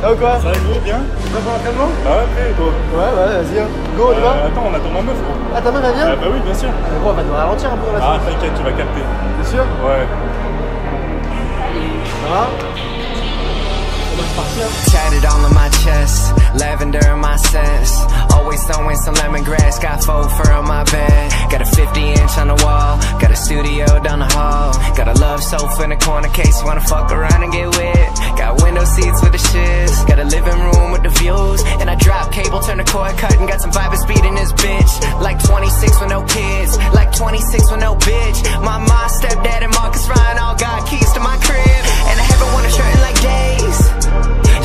Ça va ou quoi? Ça va gros, bien. Tu vas pour l'entraînement? Bah ouais, après, toi. Ouais, ouais, vas-y, hein. Go, on y va. Attends, on attend ma meuf, gros. Ah, ta meuf, elle vient? Bah oui, bien sûr. Mais gros, on va devoir ralentir un peu, là. Ah, t'inquiète, tu vas capter. T'es sûr? Ouais. Ça va? Tatted all on my chest, lavender in my sense. Always throwing some lemongrass, got faux fur on my bed. Got a 50-inch on the wall, got a studio down the hall. Got a love sofa in the corner case, wanna fuck around and get wet. Got window seats with the shiz, got a living room with the views. And I drop cable, turn the cord cut, and got some vibe and speed in this bitch. Like 26 with no kids, like 26 with no bitch. My mom, stepdad, and Marcus Ryan all got keys to my crib. And I haven't worn a shirt in like days.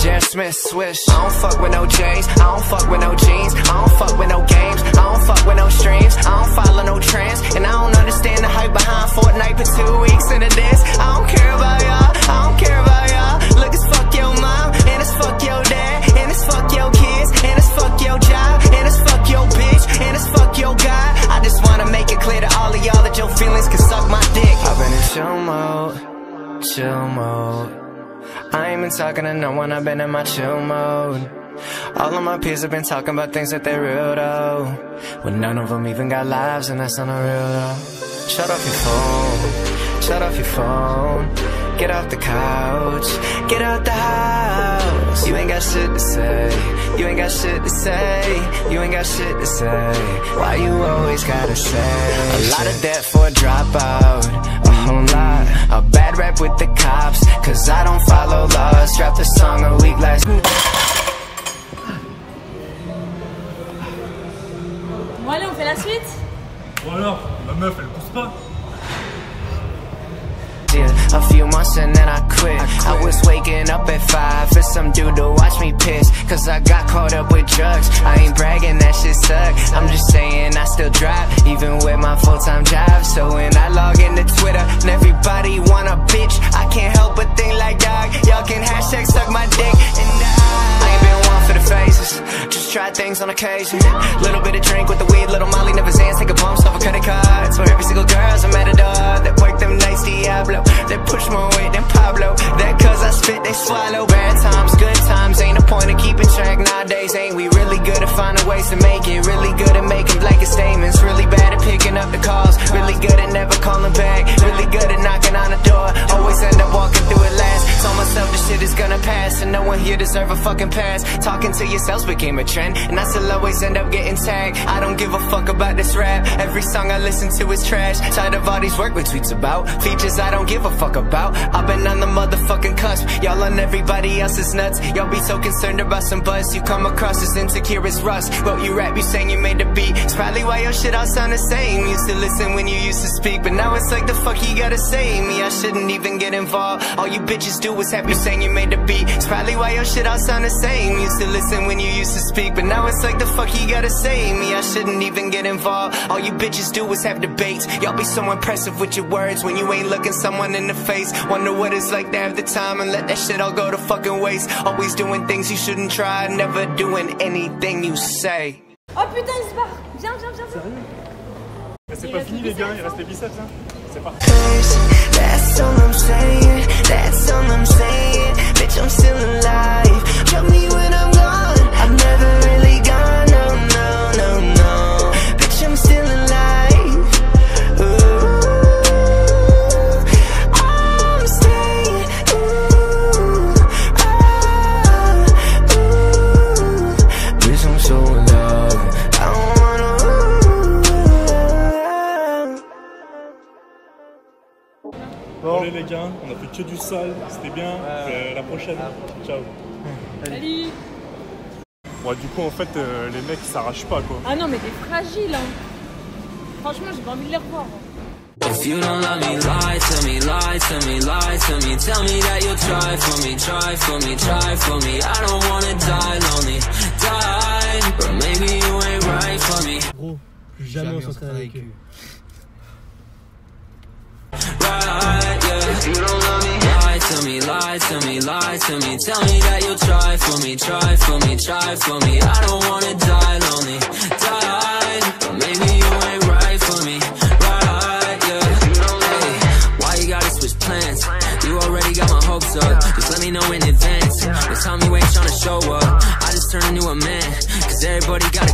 Jared Smith, swish. I don't fuck with no J's, I don't fuck with no jeans, I don't fuck with no games, I don't fuck with no streams, I don't follow no trends, and I don't understand the hype behind Fortnite for 2 weeks into this. I don't care about y'all, I don't care about y'all. Look, it's fuck your mom, and it's fuck your dad, and it's fuck your kids, and it's fuck your job, and it's fuck your bitch, and it's fuck your guy. I just wanna make it clear to all of y'all that your feelings can suck my dick. I've been in chill mode, chill mode. I ain't been talking to no one, I've been in my chill mode. All of my peers have been talking about things that they real though, when none of them even got lives and that's not a real though. Shut off your phone, shut off your phone. Get off the couch, get out the house. You ain't got shit to say, you ain't got shit to say, you ain't got shit to say. Why you always gotta say? A lot of debt for a dropout. A bad rap with the cops, cause I don't follow laws. Dropped a song a week last week. Bon allez, on fait la suite. Bon alors, la meuf elle pousse pas. A few months and then I quit. I was waking up at 5 for some dude to watch me piss. Cause I got caught up with drugs. I ain't bragging, that shit suck. I'm just saying I still drive, even with my full-time job. So when I log into Twitter and everybody want a bitch, I can't help but think like dog. Y'all can hashtag suck my dick. And I ain't been one for the phases, just try things on occasion. Little bit of drink with the weed, little Molly never Zans. Take a bump, stop a credit cards. For every single girl's a matador that work them nights Diablo. They push more weight than Pablo. That cause I spit, they swallow. Bad times, good times, ain't no point in keeping track nowadays. Ain't we really good at finding ways to make it? Really good at making blanket statements. Really bad at picking up the calls. Really good at never calling back. Really good at knocking on the door. Always end up walking through it last. Told myself this shit is gonna pass, and no one here deserve a fucking pass. Talking to yourselves became a trend, and I still always end up getting tagged. I don't give a fuck about this rap. Every song I listen to is trash. Tired of all these work with tweets about features I don't give a fuck about. I've been on the motherfucking cusp, y'all on everybody else's nuts. Y'all be so concerned about some buzz, you come across as insecure as rust. Well, you rap, you sang, you made the beat, it's probably why your shit all sound the same. Used to listen when you used to speak, but now it's like the fuck you gotta say? Me, I shouldn't even get involved. All you bitches do is have you sang, you made the beat, it's probably why your shit all sound the same. Used to listen when you used to speak, but now it's like the fuck you gotta say? Me, I shouldn't even get involved. All you bitches do is have debates. Y'all be so impressive with your words when you ain't looking someone in the face. Wonder what it's like to have the time and let that shit all go to fucking waste. Always doing things you shouldn't try, never doing anything you say. Oh putain, il se barre. Viens, viens, viens. Sérieux? C'est pas fini les gars, il reste les biceps là. C'est parti. That's all I'm saying, that's all I'm saying. Bitch, I'm still alive. Drop me when I'm gone. I'm never really gone, no, no, no, no. Bitch, I'm still alive. Allez les gars, on a fait que du sale, c'était bien, la prochaine, ciao. Salut. Ouais, du coup en fait les mecs s'arrachent pas quoi. Ah non mais t'es fragile hein. Franchement j'ai pas envie de les revoir. If you don't love me, lie to me, lie to me, lie to me. Tell me that you'll try for me, try for me, try for me. I don't wanna die lonely, die. But maybe you ain't right for me. Gros, jamais on s'entraîne avec eux. If you don't love me, lie to me, lie to me, lie to me. Tell me that you'll try for me, try for me, try for me. I don't wanna die lonely, die. But maybe you ain't right for me, right, yeah. Hey, why you gotta switch plans? You already got my hopes up, just let me know in advance. They tell me you ain't tryna show up, I just turn into a man, cause everybody got a